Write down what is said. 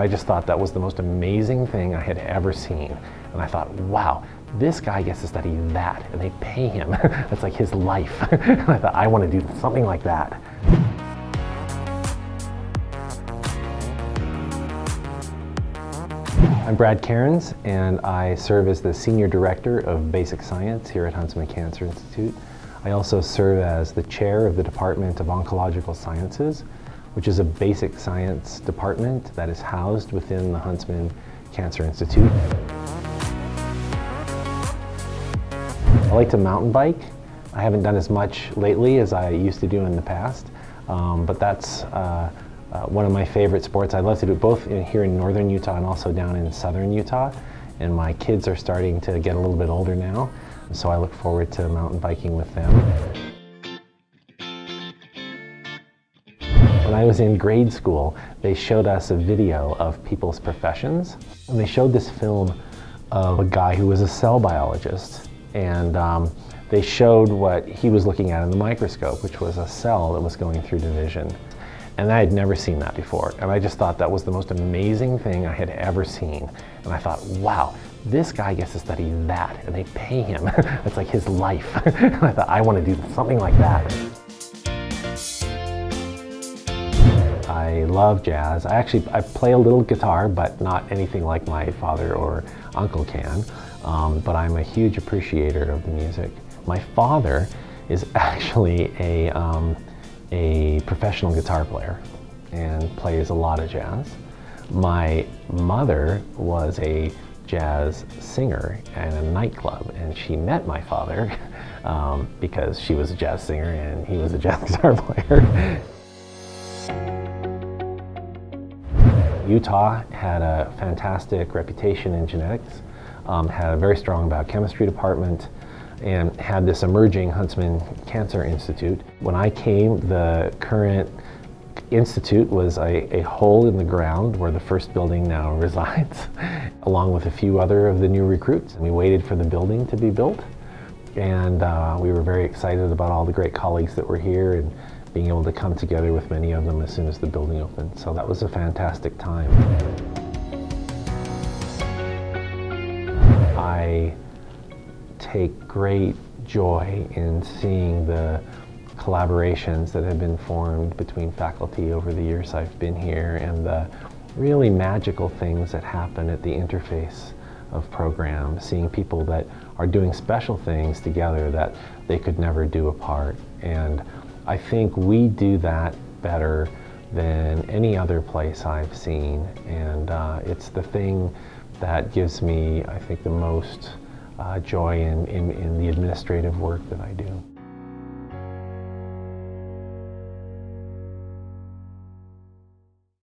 I just thought that was the most amazing thing I had ever seen. And I thought, wow, this guy gets to study that, and they pay him. That's like his life. And I thought, I want to do something like that. I'm Brad Cairns, and I serve as the Senior Director of Basic Science here at Huntsman Cancer Institute. I also serve as the Chair of the Department of Oncological Sciences, which is a basic science department that is housed within the Huntsman Cancer Institute. I like to mountain bike. I haven't done as much lately as I used to do in the past, but that's one of my favorite sports. I love to do it both here in northern Utah and also down in southern Utah. And my kids are starting to get a little bit older now, so I look forward to mountain biking with them. When I was in grade school, they showed us a video of people's professions. And they showed this film of a guy who was a cell biologist. And they showed what he was looking at in the microscope, which was a cell that was going through division. And I had never seen that before. And I just thought that was the most amazing thing I had ever seen. And I thought, wow, this guy gets to study that, and they pay him. That's like his life. And I thought, I want to do something like that. I love jazz. I play a little guitar, but not anything like my father or uncle can. But I'm a huge appreciator of music. My father is actually a professional guitar player and plays a lot of jazz. My mother was a jazz singer at a nightclub, and she met my father because she was a jazz singer and he was a jazz guitar player. Utah had a fantastic reputation in genetics, had a very strong biochemistry department, and had this emerging Huntsman Cancer Institute. When I came, the current institute was a hole in the ground where the first building now resides, along with a few other of the new recruits. We waited for the building to be built, and we were very excited about all the great colleagues that were here and being able to come together with many of them as soon as the building opened. So that was a fantastic time. I take great joy in seeing the collaborations that have been formed between faculty over the years I've been here, and the really magical things that happen at the interface of programs, seeing people that are doing special things together that they could never do apart. And I think we do that better than any other place I've seen, and it's the thing that gives me, I think, the most joy in the administrative work that I do.